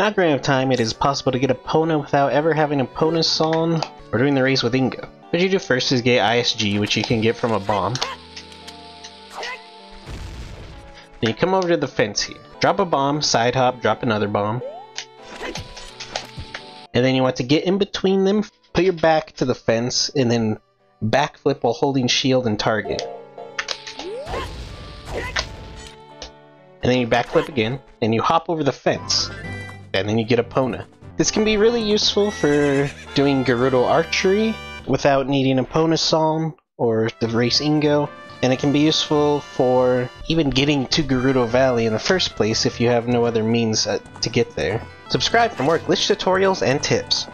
In Ocarina of Time, it is possible to get Epona without ever having Epona song or doing the race with Ingo. What you do first is get ISG, which you can get from a bomb. Then you come over to the fence here. Drop a bomb, side hop, drop another bomb. And then you want to get in between them, put your back to the fence, and then backflip while holding shield and target. And then you backflip again, and you hop over the fence. And then you get Epona. This can be really useful for doing Gerudo archery without needing Epona Psalm or the race Ingo. And it can be useful for even getting to Gerudo Valley in the first place if you have no other means to get there. Subscribe for more glitch tutorials and tips.